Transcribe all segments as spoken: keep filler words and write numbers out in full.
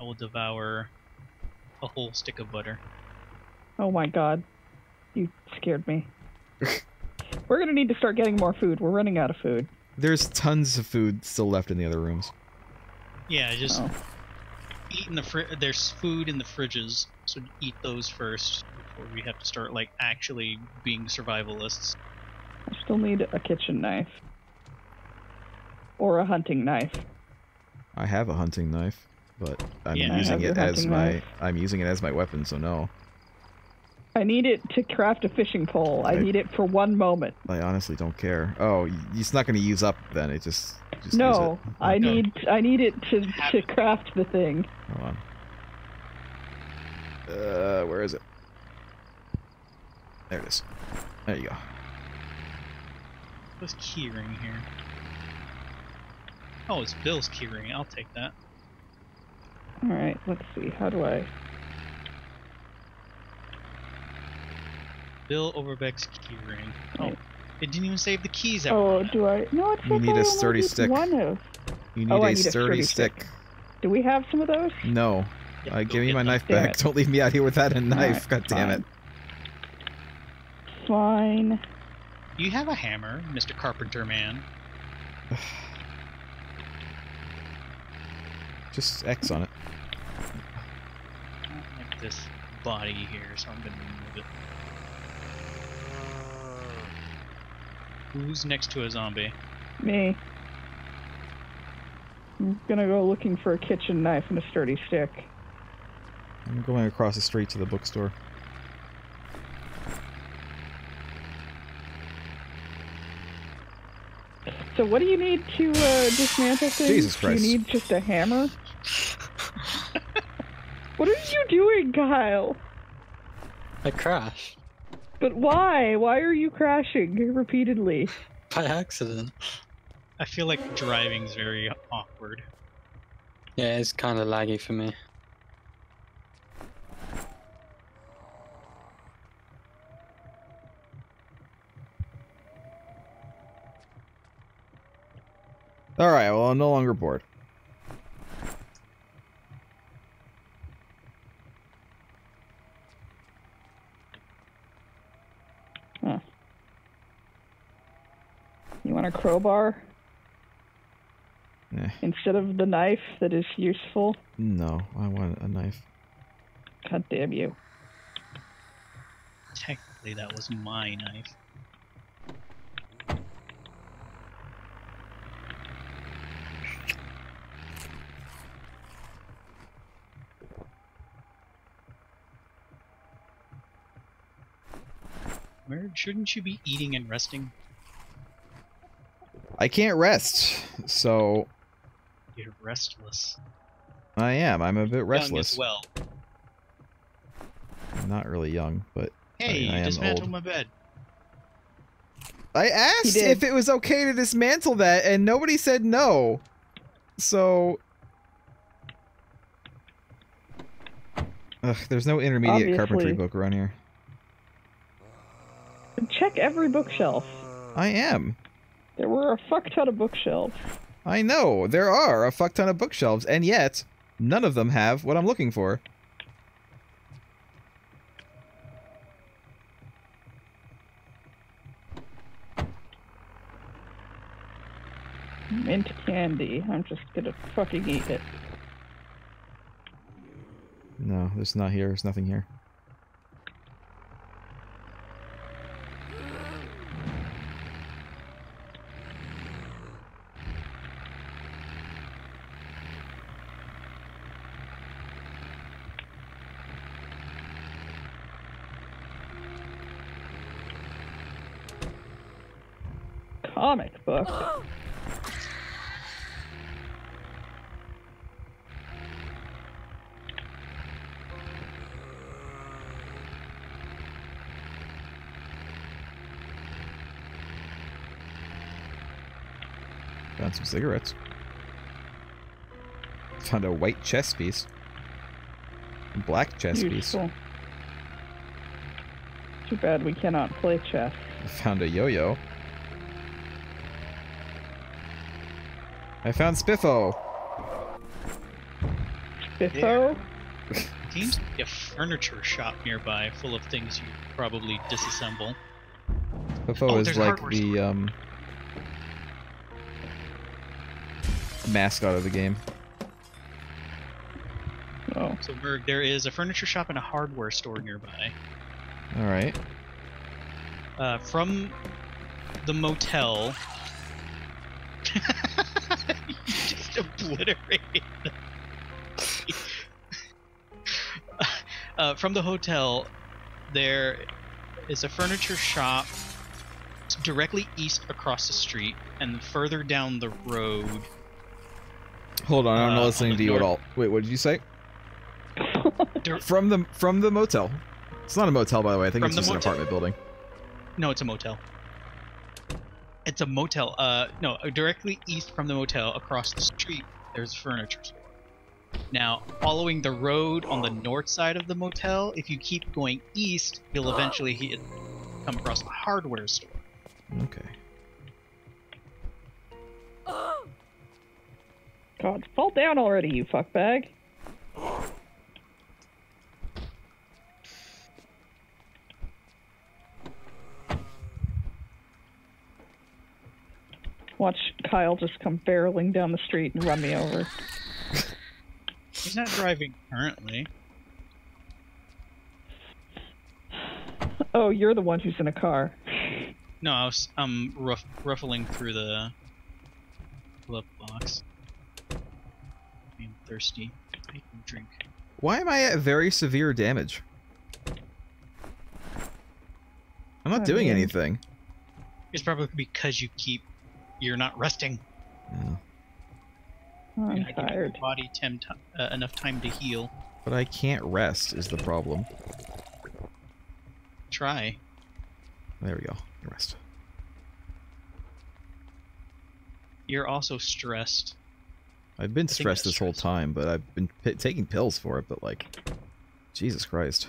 I will devour a whole stick of butter. Oh my god. You scared me. We're gonna need to start getting more food. We're running out of food. There's tons of food still left in the other rooms. Yeah, just oh. eat in the fr there's food in the fridges, so eat those first before we have to start, like, actually being survivalists. I still need a kitchen knife. Or a hunting knife. I have a hunting knife, but I'm yeah, using it as my knife. I'm using it as my weapon, so no. I need it to craft a fishing pole. I, I need it for one moment. I honestly don't care. Oh, it's not going to use up then. It just, just no. Use it. I no. need I need it to to craft the thing. Hold on. Uh, where is it? There it is. There you go. What's keyring here? Oh, it's Bill's keyring. I'll take that. All right. Let's see. How do I? Bill Overbeck's keyring. Oh, it didn't even save the keys. Oh, do I? No, it's You need a sturdy stick. One of. You need, oh, a, need sturdy a sturdy stick. stick. Do we have some of those? No. Yeah, uh, give me my knife back. It. Don't leave me out here without a knife. Right, God fine. damn it. Fine. You have a hammer, Mister Carpenter Man. Just X on it. I don't like this body here, so I'm gonna remove it. Who's next to a zombie? Me. I'm gonna go looking for a kitchen knife and a sturdy stick. I'm going across the street to the bookstore. So what do you need to uh, dismantle things? Jesus Christ. Do you need just a hammer? What are you doing, Kyle? I crashed. But why? Why are you crashing repeatedly? By accident. I feel like driving's very awkward. Yeah, it's kind of laggy for me. Alright, well, I'm no longer bored. You want a crowbar? Eh. Instead of the knife that is useful? No, I want a knife. God damn you. Technically, that was my knife. Merg, shouldn't you be eating and resting? I can't rest, so... You're restless. I am. I'm a bit restless. Young as well. I'm not really young, but hey, I, I you am dismantled old. my bed. I asked if it was okay to dismantle that, and nobody said no. So... Ugh, there's no intermediate Obviously. carpentry book around here. Check every bookshelf. I am. There were a fuck ton of bookshelves. I know, there are a fuck ton of bookshelves, and yet, none of them have what I'm looking for. Mint candy. I'm just gonna fucking eat it. No, there's not here. There's nothing here. Comic book. Found some cigarettes. Found a white chess piece. A black chess Beautiful. piece. Too bad we cannot play chess. Found a yo-yo. I found Spiffo! Spiffo? Yeah. Seems to be a furniture shop nearby, full of things you probably disassemble. Spiffo oh, is like the um, mascot of the game. Oh. So Merg, there is a furniture shop and a hardware store nearby. All right. Uh, from the motel. You just obliterated them. Uh, from the hotel, there is a furniture shop directly east across the street, and further down the road. Hold on, I'm uh, not listening to you at all. Wait, what did you say? from the from the motel. It's not a motel, by the way. I think it's just an apartment building. No, it's a motel. It's a motel. Uh, no, directly east from the motel, across the street, there's furniture store. Now, following the road on the north side of the motel, if you keep going east, you'll eventually hit, come across a hardware store. Okay. God, fall down already, you fuckbag. Watch Kyle just come barreling down the street and run me over. He's not driving currently. Oh, you're the one who's in a car. No, I was um, ruff ruffling through the glove box. I'm thirsty. I can drink. Why am I at very severe damage? I'm not I doing mean, anything. It's probably because you keep... You're not resting. No. I'm and I can tired. Give my body tem uh, enough time to heal. But I can't rest is the problem. Try. There we go. Rest. You're also stressed. I've been stressed this stressed. whole time, but I've been p taking pills for it, but like... Jesus Christ.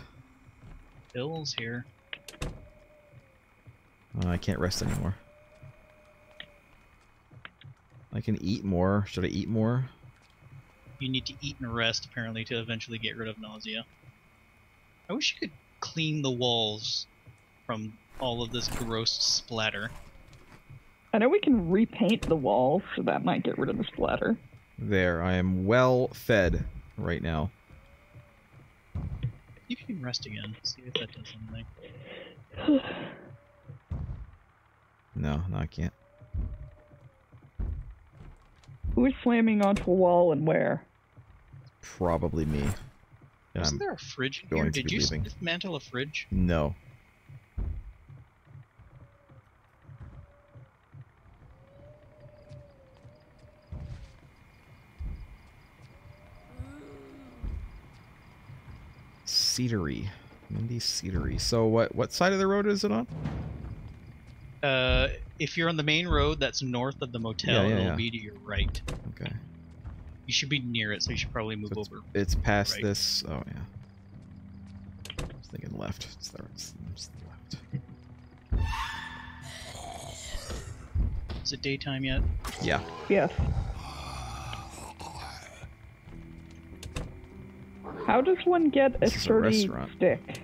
Pills here. Uh, I can't rest anymore. I can eat more. Should I eat more? You need to eat and rest, apparently, to eventually get rid of nausea. I wish you could clean the walls from all of this gross splatter. I know we can repaint the walls, so that might get rid of the splatter. There, I am well fed right now. You can rest again. See if that does something. No, no, I can't. Who is slamming onto a wall and where? Probably me. Isn't there a fridge in here? Did you dismantle a fridge? No. Cedary. Mindy Cedary. So what what side of the road is it on? Uh, if you're on the main road that's north of the motel, yeah, yeah, it'll yeah. be to your right. Okay. You should be near it, so you should probably move so it's, over. It's past right. this. Oh, yeah. I was thinking left. It's there. It's, it's the left. Is it daytime yet? Yeah. Yes. How does one get a sturdy stick?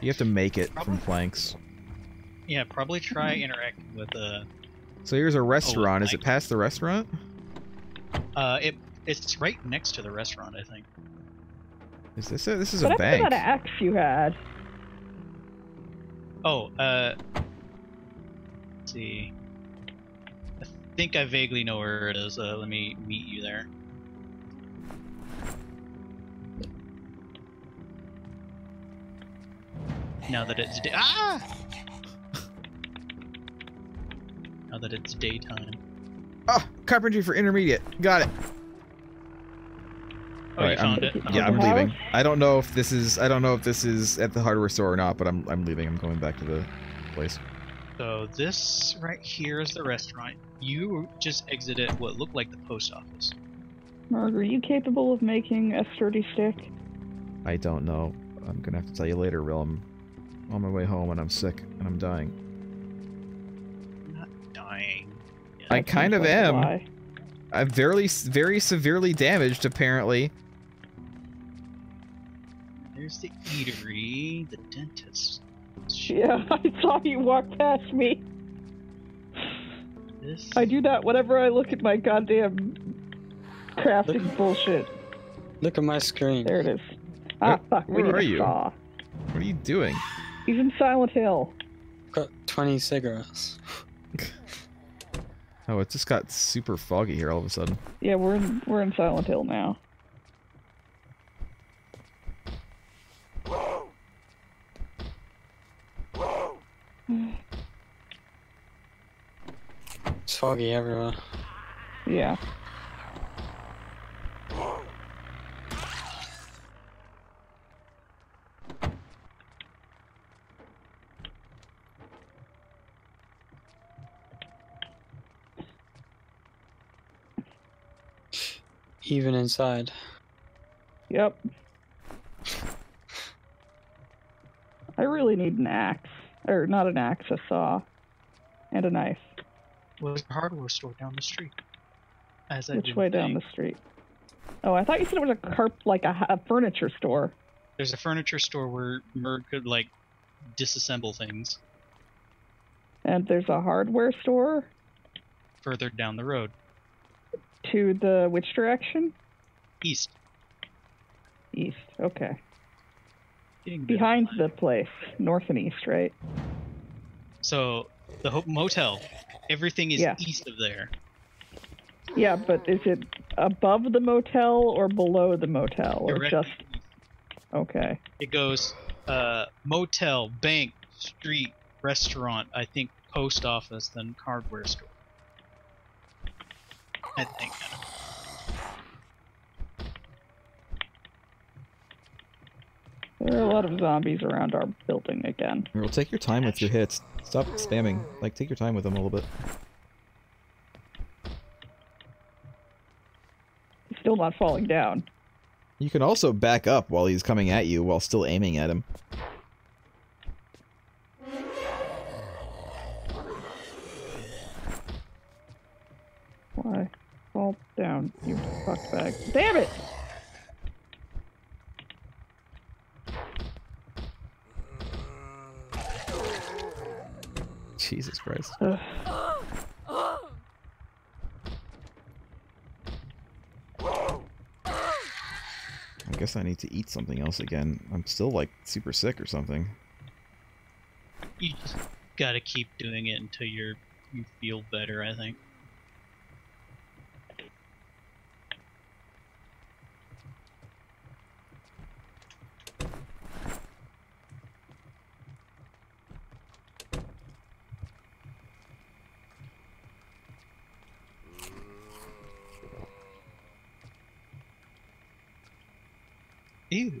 You have to make it probably. From planks. Yeah, probably try interacting with a... So here's a restaurant. Is it past the restaurant? Uh, it it's right next to the restaurant, I think. Is this a... This is a bank. But I forgot an axe you had. Oh, uh... Let's see. I think I vaguely know where it is. Uh, let me meet you there. Now that it's... Ah! Now that it's daytime. Oh, carpentry for intermediate. Got it. Oh, right, you found I'm, it. I'm yeah, I'm house. leaving. I don't know if this is. I don't know if this is at the hardware store or not, but I'm. I'm leaving. I'm going back to the place. So this right here is the restaurant. You just exited what looked like the post office. Merg, are you capable of making a sturdy stick? I don't know. I'm gonna have to tell you later, Will. I'm on my way home and I'm sick and I'm dying. I kind of am. I'm very, very severely damaged, apparently. There's the eatery, the dentist. Yeah, I saw you walk past me. This... I do that whenever I look at my goddamn crafting look, bullshit. Look at my screen. There it is. Ah, where, fuck, we where need are a you? Saw. What are you doing? He's in Silent Hill. Got twenty cigarettes. Oh, it just got super foggy here all of a sudden. Yeah, we're in we're in Silent Hill now. It's foggy everywhere. Yeah. Even inside. Yep. I really need an axe. Or not an axe, a saw. And a knife. Well, there's a hardware store down the street. As I Which way think. down the street? Oh, I thought you said it was a carp, like a, a furniture store. There's a furniture store where Merg could, like, disassemble things. And there's a hardware store? Further down the road. To the which direction? East. East, okay. Behind the place. North and east, right? So, the Hope Motel. Everything is yeah. east of there. Yeah, but is it above the motel or below the motel? Or Directly just... east. Okay. It goes uh, motel, bank, street, restaurant, I think post office, then hardware store. I think. There are a lot of zombies around our building again. Well, take your time with your hits. Stop spamming. Like, take your time with them a little bit. He's still not falling down. You can also back up while he's coming at you while still aiming at him. Why? Fall down, you fuckbag. Damn it! Jesus Christ. Ugh. I guess I need to eat something else again. I'm still, like, super sick or something. You just gotta keep doing it until you're, you feel better, I think. Ew.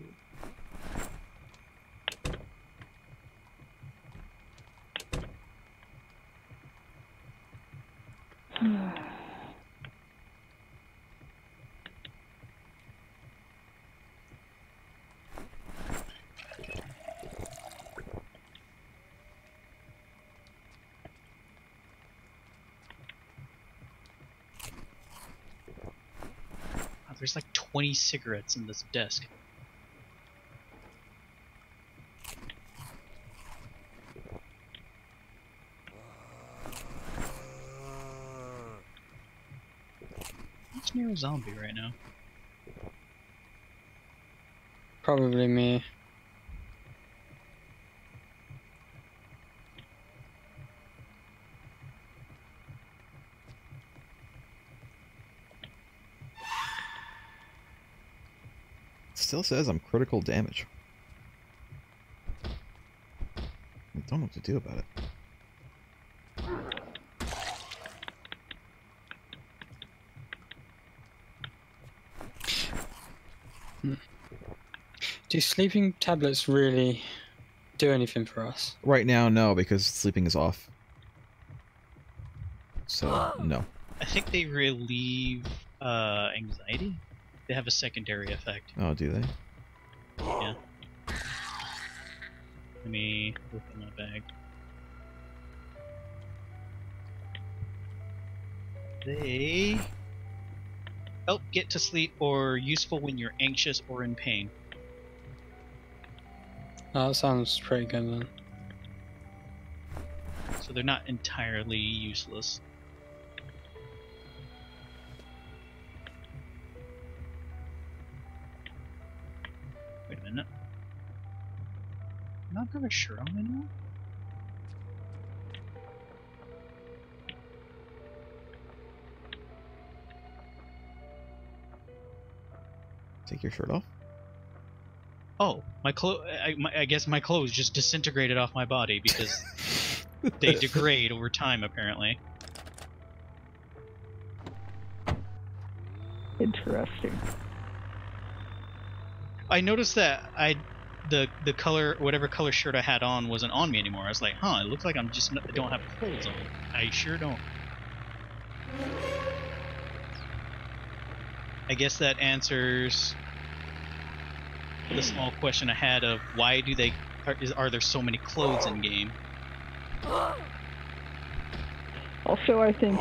Oh, there's like twenty cigarettes in this desk. You're a zombie right now. Probably me. Still says I'm critical damage. I don't know what to do about it. Do sleeping tablets really do anything for us? Right now, no, because sleeping is off. So, no. I think they relieve uh, anxiety. They have a secondary effect. Oh, do they? Yeah. Let me look in my bag. They help get to sleep, or useful when you're anxious or in pain. Oh, that sounds pretty good then. So they're not entirely useless. Wait a minute. I'm not very sure I'm in one. Take your shirt off. Oh, my clo- I, my, I guess my clothes just disintegrated off my body because they degrade over time, apparently. Interesting. I noticed that I, the the color, whatever color shirt I had on, wasn't on me anymore. I was like, huh, it looks like I'm just I don't have clothes on. I sure don't. I guess that answers the small question I had of why do they are, is, are there so many clothes in game? Also, I think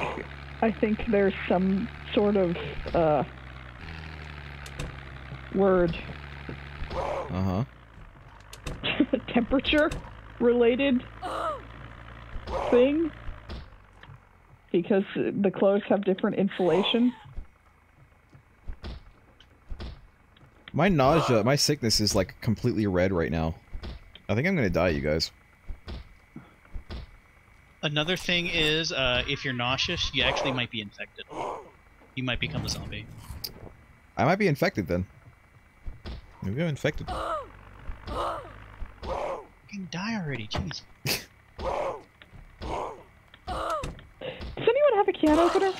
I think there's some sort of uh, word. Uh huh. Temperature related thing, because the clothes have different insulation. My nausea, my sickness is like completely red right now. I think I'm gonna die, you guys. Another thing is, uh, if you're nauseous, you actually might be infected. You might become a zombie. I might be infected then. Maybe I'm infected. Fucking die already, jeez. Does anyone have a can opener?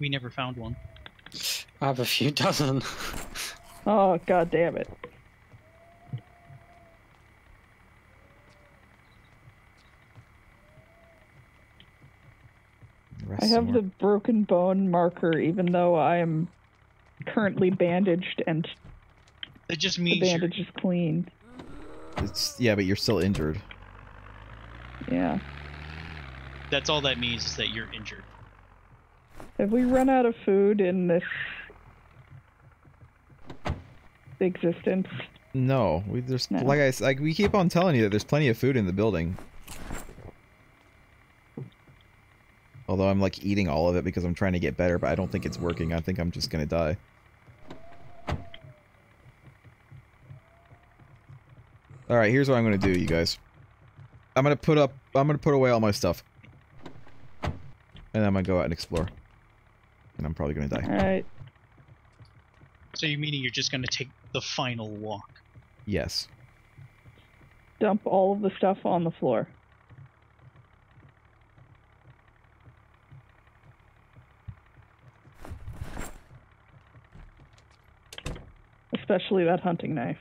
We never found one. I have a few dozen. Oh, god damn it. Rest I have somewhere. The broken bone marker, even though I am currently bandaged and it just means the bandage you're... is clean. It's, yeah, but you're still injured. Yeah. That's all that means is that you're injured. Have we run out of food in this... existence? No, we there's no. like I like we keep on telling you that there's plenty of food in the building. Although I'm like eating all of it because I'm trying to get better, but I don't think it's working. I think I'm just gonna die. All right, here's what I'm gonna do, you guys. I'm gonna put up. I'm gonna put away all my stuff, and I'm gonna go out and explore. And I'm probably gonna die. All right. So you meaning you're just gonna take the final walk? Yes. Dump all of the stuff on the floor. Especially that hunting knife.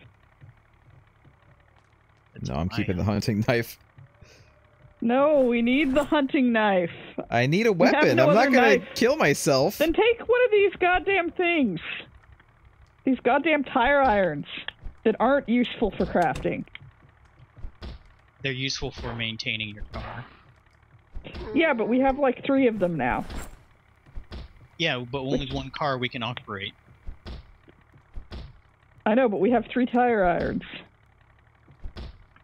No, I'm keeping the hunting knife. No, we need the hunting knife. I need a weapon. No I'm not gonna knife. kill myself. Then take one of these goddamn things. These goddamn tire irons that aren't useful for crafting. They're useful for maintaining your car. Yeah, but we have like three of them now. Yeah, but only one car we can operate. I know, but we have three tire irons.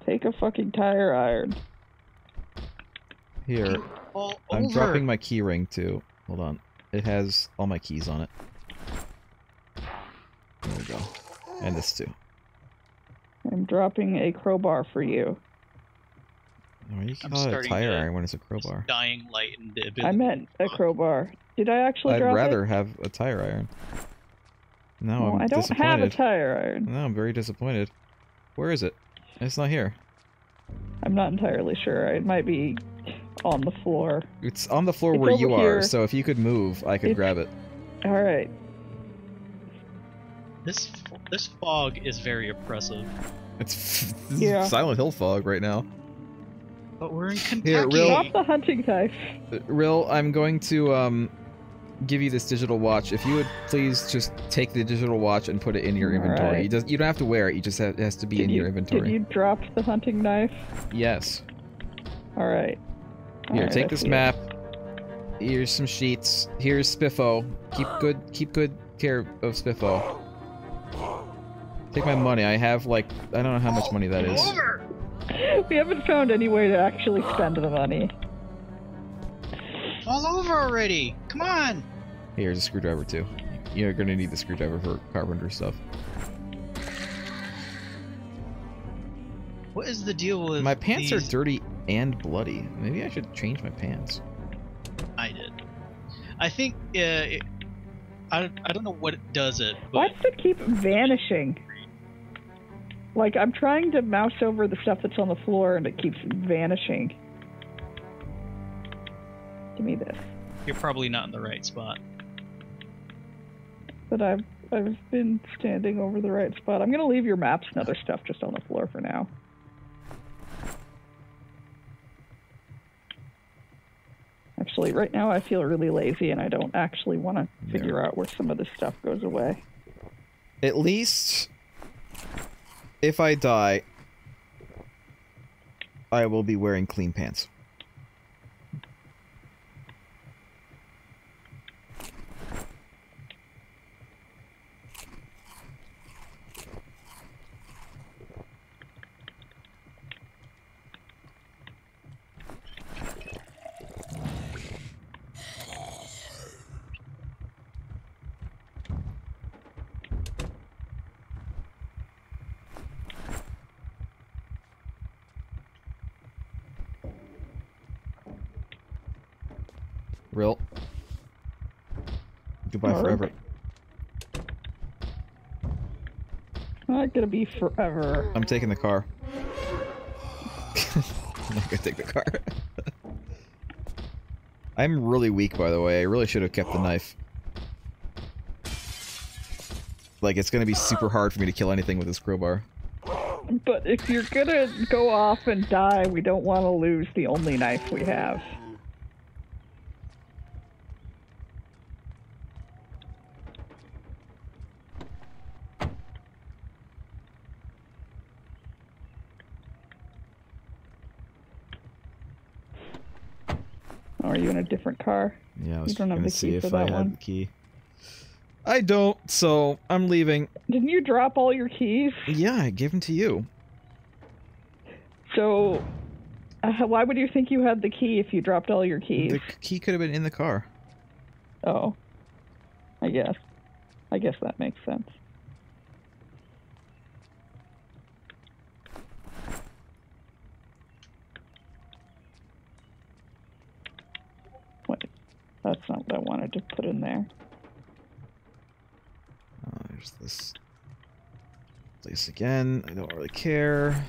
Take a fucking tire iron. Here. All I'm over. dropping my key ring too. Hold on. It has all my keys on it. There we go. And this too. I'm dropping a crowbar for you. Why do you call it a tire iron when it's a crowbar? Dying light and I meant a crowbar. Did I actually I'd drop it? I'd rather have a tire iron. No, no I'm I don't disappointed. have a tire iron. No, I'm very disappointed. Where is it? It's not here. I'm not entirely sure. It might be on the floor. It's on the floor it's where you here. are, so if you could move, I could it's... grab it. Alright. This this fog is very oppressive. It's yeah. Silent Hill fog right now. But we're in Kentucky. Here, Rill, Stop the hunting knife. Rill, I'm going to um give you this digital watch. If you would please just take the digital watch and put it in your inventory. Right. You, does, you don't have to wear it. You just have, it has to be did in you, your inventory. Did you drop the hunting knife? Yes. All right. Here, All right, take this map. It. Here's some sheets. Here's Spiffo. Keep good keep good care of Spiffo. Take my money. I have like I don't know how much money that is. We haven't found any way to actually spend the money. All over already! Come on! Here's a screwdriver too. You're gonna need the screwdriver for carpenter stuff. What is the deal with my pants these? Are dirty and bloody. Maybe I should change my pants. I did. I think uh, it, I I don't know what it does it. Why does it keep vanishing? Like I'm trying to mouse over the stuff that's on the floor and it keeps vanishing. Give me this. You're probably not in the right spot. But I've I've been standing over the right spot. I'm gonna leave your maps and other stuff just on the floor for now. Actually, right now I feel really lazy and I don't actually want to figure out where some of this stuff goes away. At least if I die, I will be wearing clean pants. Real. Goodbye Merg. Forever. Not gonna be forever. I'm taking the car. I'm not gonna take the car. I'm really weak, by the way. I really should have kept the knife. Like, it's gonna be super hard for me to kill anything with this crowbar. But if you're gonna go off and die, we don't want to lose the only knife we have. Are you in a different car? Yeah, I was going to see if I had one. The key. I don't, so I'm leaving. Didn't you drop all your keys? Yeah, I gave them to you. So, uh, why would you think you had the key if you dropped all your keys? The key could have been in the car. Oh. I guess. I guess that makes sense. That's not what I wanted to put in there. Oh, there's this place again. I don't really care.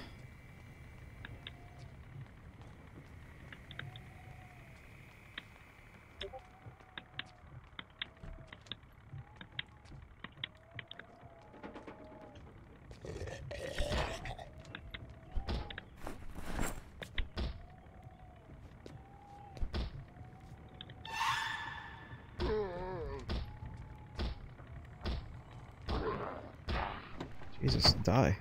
Jesus, die.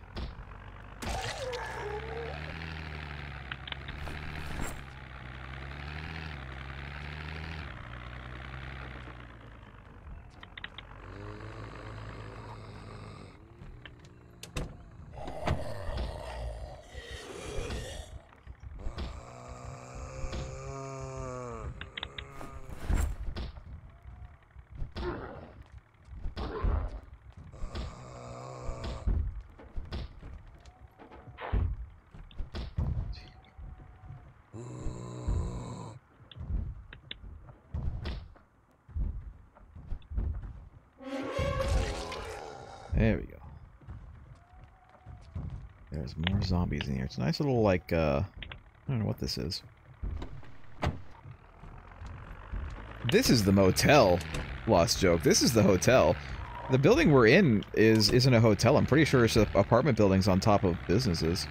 There we go. There's more zombies in here. It's a nice little, like, uh... I don't know what this is. This is the motel. Lost joke. This is the hotel. The building we're in is, isn't a hotel. I'm pretty sure it's apartment buildings on top of businesses.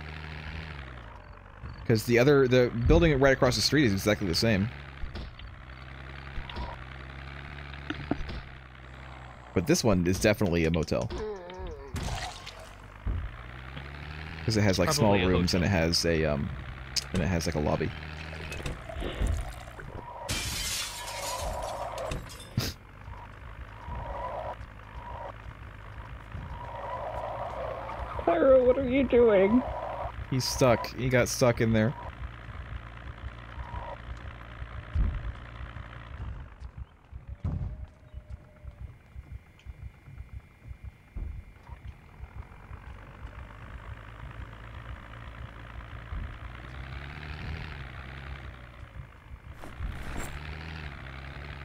Because the other... the building right across the street is exactly the same. But this one is definitely a motel. Because it has like Probably small rooms and it has a um and it has like a lobby. Clara, what are you doing? He's stuck. He got stuck in there.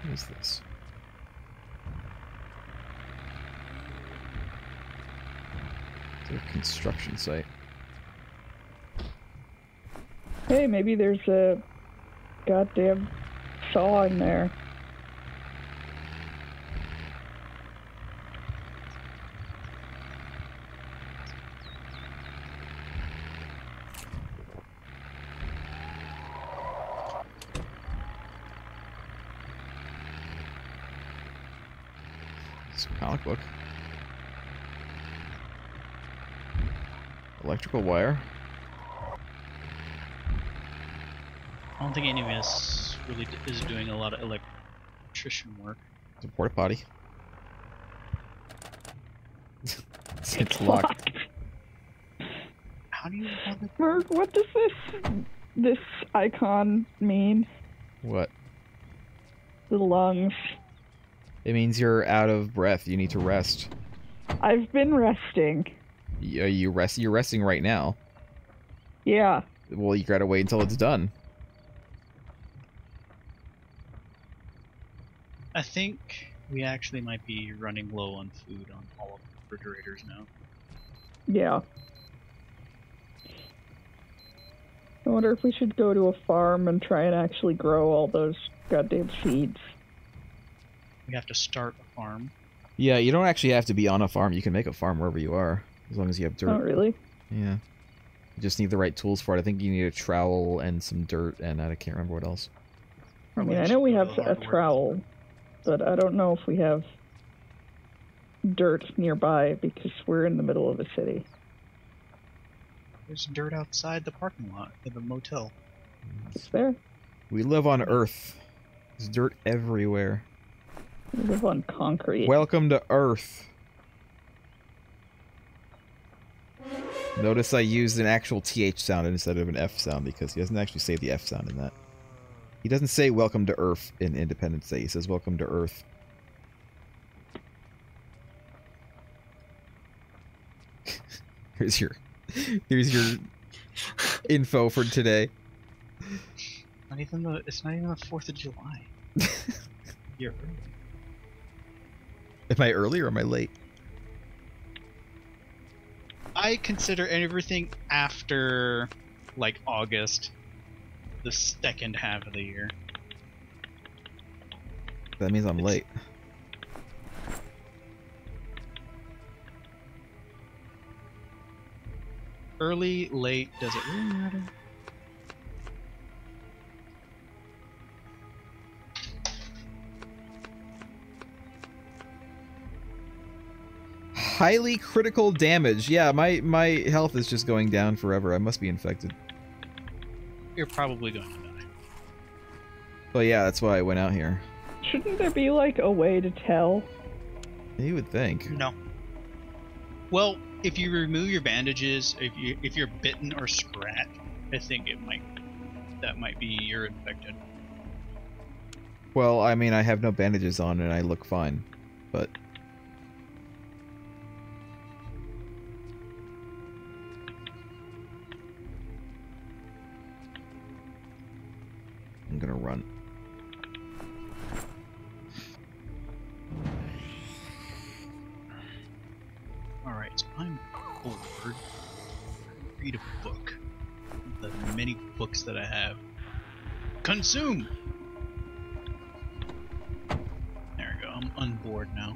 What is this? It's a construction site. Hey, maybe there's a goddamn saw in there. It's a comic book. Electrical wire. I don't think any of us really is doing a lot of electrician work. It's a porta potty. it's, it's locked. locked. How do you have it? Merg, what does this this icon mean? What? The lungs. It means you're out of breath. You need to rest. I've been resting. Yeah, you rest. You're resting right now. Yeah. Well, you gotta wait until it's done. I think we actually might be running low on food on all of the refrigerators now. Yeah. I wonder if we should go to a farm and try and actually grow all those goddamn seeds. We have to start a farm. Yeah, you don't actually have to be on a farm. You can make a farm wherever you are, as long as you have dirt. Oh, really? Yeah. You just need the right tools for it. I think you need a trowel and some dirt, and I can't remember what else. I mean, I know we have a trowel. But I don't know if we have dirt nearby because we're in the middle of a city. There's dirt outside the parking lot of the motel. It's there. We live on Earth. There's dirt everywhere. We live on concrete. Welcome to Earth. Notice I used an actual T H sound instead of an F sound because he doesn't actually say the F sound in that. He doesn't say welcome to Earth in Independence Day. He says welcome to Earth. here's your here's your info for today. Not even the it's not even the fourth of July. You're early. Am I early or am I late? I consider everything after like August the second half of the year. That means I'm it's... late. Early, late, does it really matter? Highly critical damage. Yeah, my, my health is just going down forever. I must be infected. You're probably going to die. Well, yeah, that's why I went out here. Shouldn't there be, like, a way to tell? You would think. No. Well, if you remove your bandages, if, you, if you're bitten or scratched, I think it might... That might be you're infected. Well, I mean, I have no bandages on and I look fine, but... I'm gonna run. Alright, so I'm bored. I read a book. The many books that I have. Consume! There we go, I'm unbored now.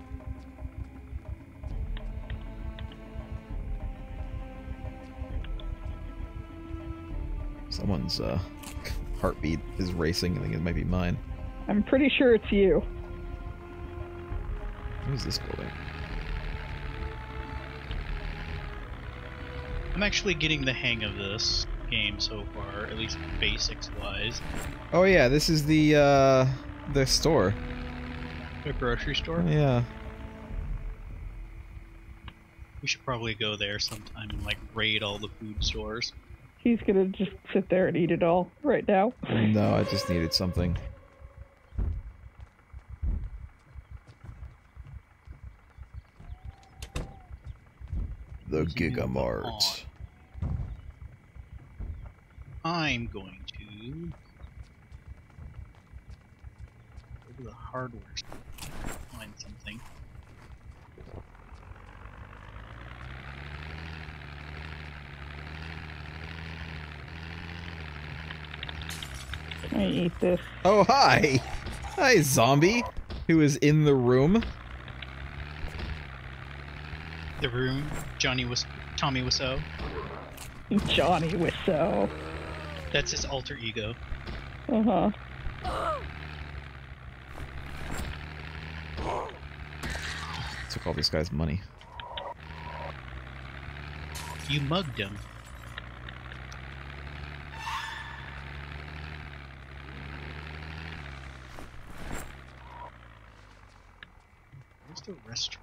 Someone's, uh... heartbeat is racing. I think it might be mine. I'm pretty sure it's you. What is this building? I'm actually getting the hang of this game so far, at least basics-wise. Oh yeah, this is the uh, the store. The grocery store? Yeah. We should probably go there sometime and like raid all the food stores. He's gonna just sit there and eat it all right now. No, I just needed something. The Giga Mart. I'm going to go to the hardware store and find something. I eat this. Oh, hi! Hi, zombie, who is in the room. The room, Johnny Wiss- Tommy Wiseau. Johnny Wiseau. That's his alter ego. Uh huh. Took all this guy's money. You mugged him. Where's the restaurant?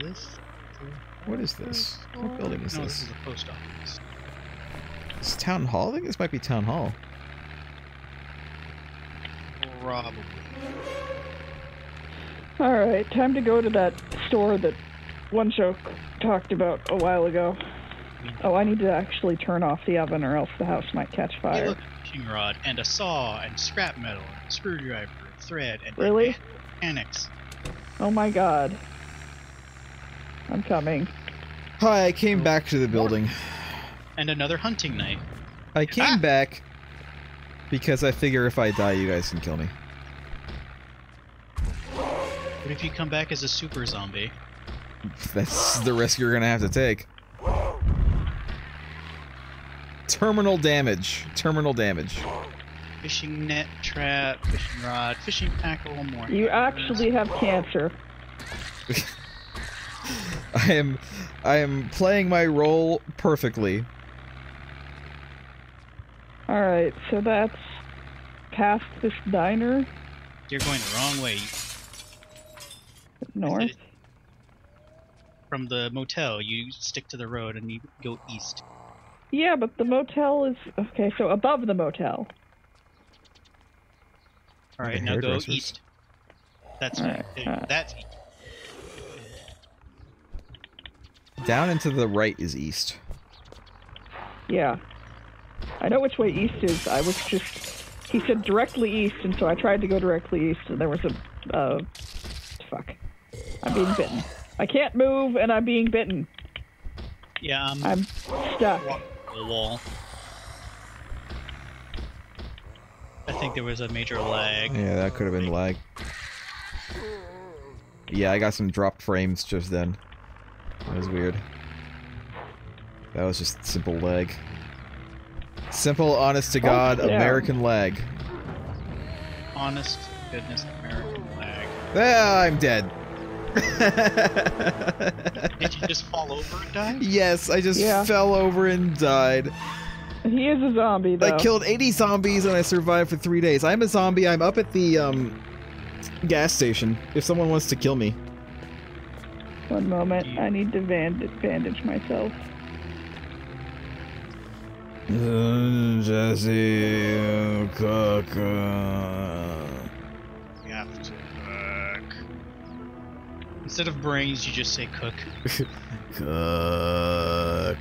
This. What is this? What building is this? No, this is a post office. Is this Town Hall? I think this might be Town Hall. Probably. Alright, time to go to that store that One Joke talked about a while ago. Oh, I need to actually turn off the oven or else the house might catch fire. Look, a fishing rod and a saw and scrap metal and a screwdriver and thread and... Really? Annex. Oh my god. I'm coming. Hi, I came back to the building. And another hunting knife. I came ah! back because I figure if I die, you guys can kill me. What if you come back as a super zombie? That's the risk you're gonna have to take. Terminal damage. Terminal damage. Fishing net, trap, fishing rod, fishing tackle, more. You actually have cancer. I am, I am playing my role perfectly. All right, so that's past this diner. You're going the wrong way. North. From the motel, you stick to the road and you go east. Yeah, but the motel is okay. So above the motel. All right, now go east. That's right. That's. Down and to the right is east. Yeah. I know which way east is. I was just... He said directly east, and so I tried to go directly east, and there was a... Uh, fuck. I'm being bitten. I can't move, and I'm being bitten. Yeah, I'm... I'm stuck. The wall. I think there was a major lag. Yeah, that could have been lag. Yeah, I got some dropped frames just then. That was weird. That was just simple lag. Simple, honest to God, oh, yeah. American lag. Honest goodness, American lag. Ah, I'm dead. Did you just fall over and die? Yes, I just yeah. fell over and died. He is a zombie, though. I killed eighty zombies and I survived for three days. I'm a zombie. I'm up at the um, gas station. If someone wants to kill me. One moment, I need to bandage myself. Jesse, cook. You have to cook. Instead of brains, you just say cook. Cook.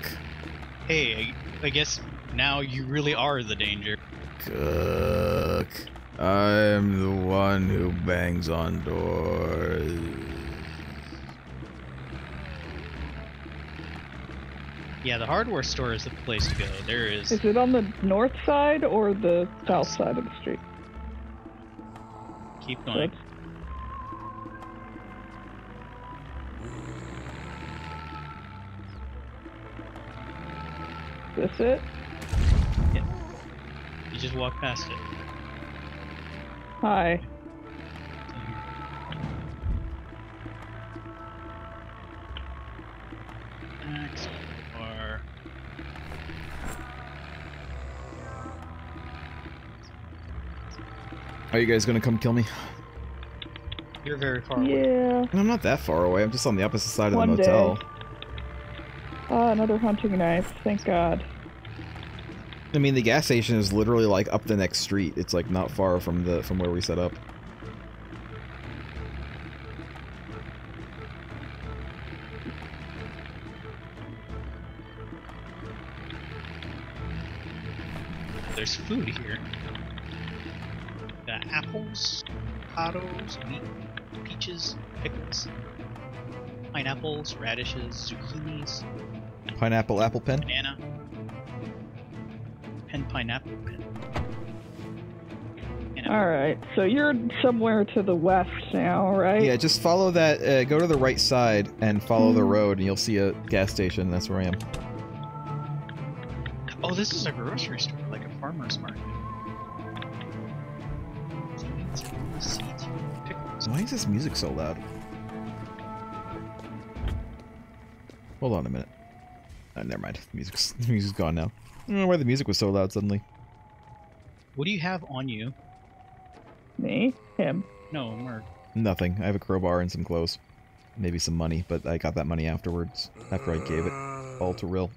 Hey, I guess now you really are the danger. Cook. I'm the one who bangs on doors. Yeah, the hardware store is the place to go. There is... Is it on the north side or the south side of the street? Keep going. Oops. Is this it? Yeah. You just walk past it. Hi. Next. Are you guys gonna come kill me? You're very far yeah. away. Yeah. I'm not that far away. I'm just on the opposite side One of the motel. Ah, uh, another hunting knife. Thank God. I mean, the gas station is literally like up the next street. It's like not far from the from where we set up. There's food here. The apples, potatoes, meat, peaches, pickles, pineapples, radishes, zucchinis. Pineapple, apple pen? Banana. Pen, pineapple, pen. Pineapple. Alright, so you're somewhere to the west now, right? Yeah, just follow that, uh, go to the right side and follow mm. the road and you'll see a gas station. That's where I am. Oh, this is a grocery store, like a farmer's market. Why is this music so loud? Hold on a minute. Oh, never mind. The music's, the music's gone now. I don't know why the music was so loud suddenly. What do you have on you? Me? Him? No, Merc. Nothing. I have a crowbar and some clothes. Maybe some money, but I got that money afterwards. After I gave it all to Rill.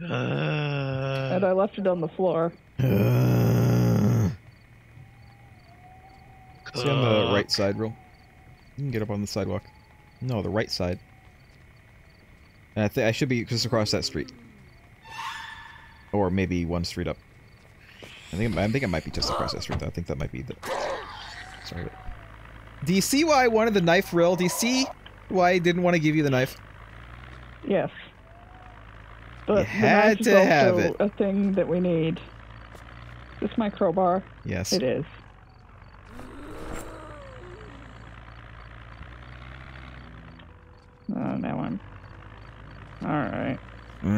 Uh, and I left it on the floor. Uh, See on the right side, Rill? You can get up on the sidewalk. No, the right side. And I think I should be just across that street, or maybe one street up. I think I think it might be just across that street. Though. I think that might be the. Sorry. Do you see why I wanted the knife, Rill? Do you see why I didn't want to give you the knife? Yes. But you had to have it. A thing that we need. Is this my crowbar? Yes. It is. Oh, now I'm. Alright. Well.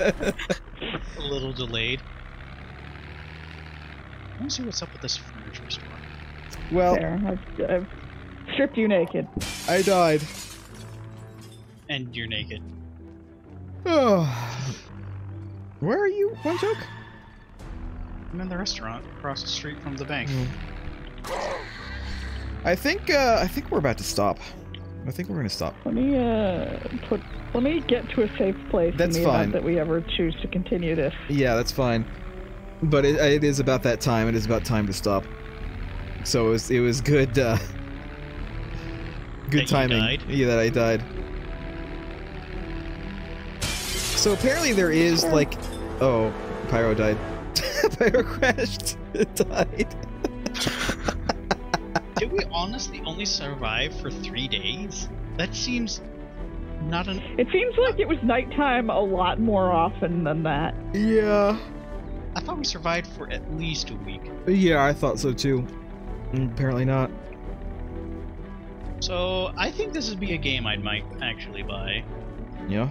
A little delayed. I want to see what's up with this furniture store. Well, there, I've, I've stripped you naked. I died. And you're naked. Oh. Where are you, One Joke? I'm in the restaurant across the street from the bank. Mm. I think uh, I think we're about to stop. I think we're gonna stop. Let me uh put. Let me get to a safe place. That's in the fine. Event that we ever choose to continue this. Yeah, that's fine. But it, it is about that time. It is about time to stop. So it was, it was good, uh, good that timing. Yeah, that I died. So apparently there is like, oh, Pyro died. Pyro crashed. It died. Did we honestly only survive for three days? That seems not an. It seems like it was nighttime a lot more often than that. Yeah. I thought we survived for at least a week. Yeah, I thought so too. Apparently not. So, I think this would be a game I might actually buy. Yeah?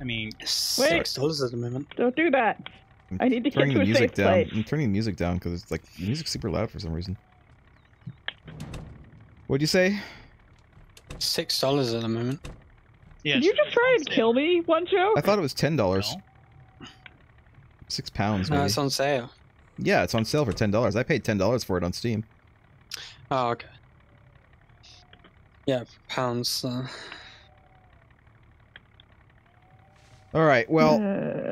I mean... Wait! So at the moment. Don't do that! I'm I need to get to a safe down. place. I'm turning the music down because it's like, the music's super loud for some reason. What'd you say? Six dollars at the moment. Yeah, Did you just try and kill me, One Joke? I thought it was ten dollars. No. Six pounds. No, maybe. It's on sale. Yeah, it's on sale for ten dollars. I paid ten dollars for it on Steam. Oh, okay. Yeah, pounds. Uh... All right. Well,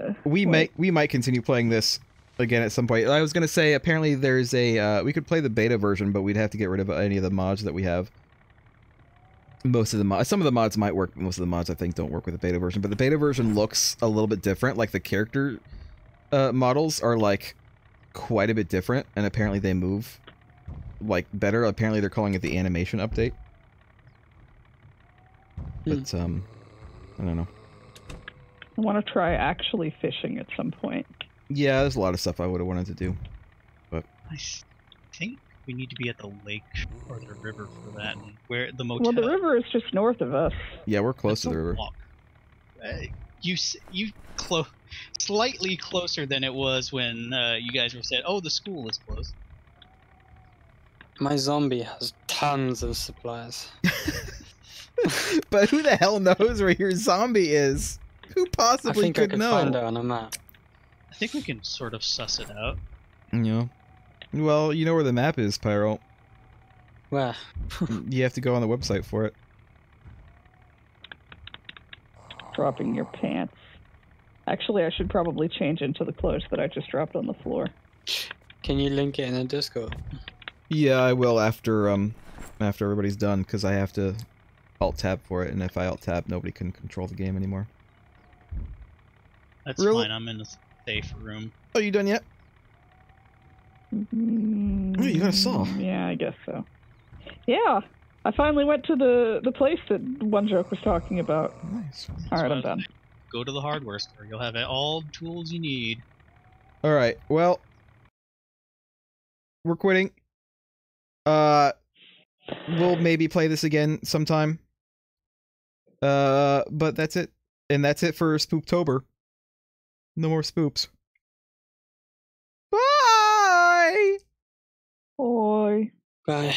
uh, we might we might continue playing this again at some point. I was gonna say apparently there's a uh, we could play the beta version, but we'd have to get rid of any of the mods that we have. Most of the mods, some of the mods might work. Most of the mods I think don't work with the beta version, but the beta version looks a little bit different. Like the character. Uh, models are like quite a bit different, and apparently they move like better. Apparently they're calling it the animation update. Mm. But um, I don't know. I want to try actually fishing at some point. Yeah, there's a lot of stuff I would have wanted to do, but I think we need to be at the lake or the river for that. Where the motel? Well, the river is just north of us. Yeah, we're close That's to the river. Walk. Hey. You you close slightly closer than it was when uh, you guys were said. Oh, the school is closed. My zombie has tons of supplies. But who the hell knows where your zombie is? Who possibly could know? I think I could find out on a map. I think we can sort of suss it out. Yeah. Well, you know where the map is, Pyro. Where? You have to go on the website for it. Dropping your pants. Actually, I should probably change into the clothes that I just dropped on the floor. Can you link it in a Discord? Yeah, I will after um after everybody's done, because I have to alt-tab for it, and if I alt-tab, nobody can control the game anymore. That's really? Fine, I'm in a safe room. Oh, you done yet? Mm, oh, you got a saw. Yeah, I guess so. Yeah, I finally went to the, the place that One Joke was talking about. Nice. Alright, I'm done. Go to the hardware store. You'll have all the tools you need. Alright, well... We're quitting. Uh, we'll maybe play this again sometime. Uh, but that's it. And that's it for Spooptober. No more spoops. Bye! Bye. Bye.